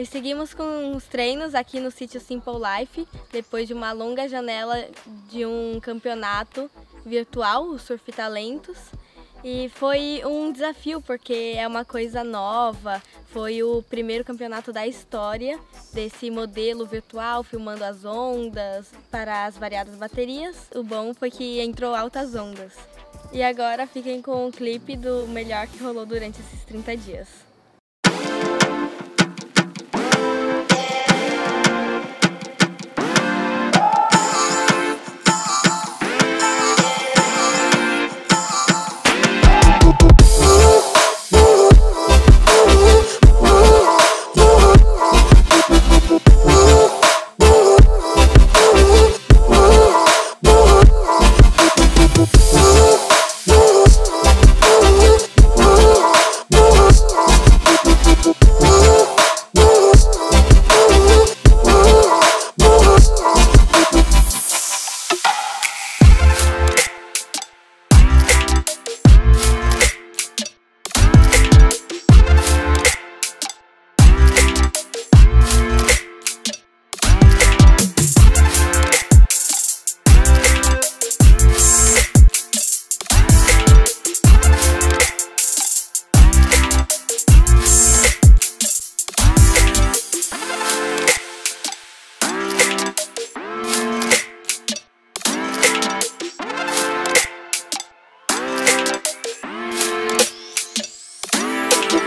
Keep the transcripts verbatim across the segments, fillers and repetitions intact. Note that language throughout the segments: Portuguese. E seguimos com os treinos aqui no sítio Simple Life, depois de uma longa janela de um campeonato virtual, o Surf Talentos. E foi um desafio, porque é uma coisa nova, foi o primeiro campeonato da história desse modelo virtual, filmando as ondas para as variadas baterias. O bom foi que entrou altas ondas. E agora fiquem com o clipe do melhor que rolou durante esses trinta dias.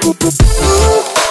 Boop boop boop.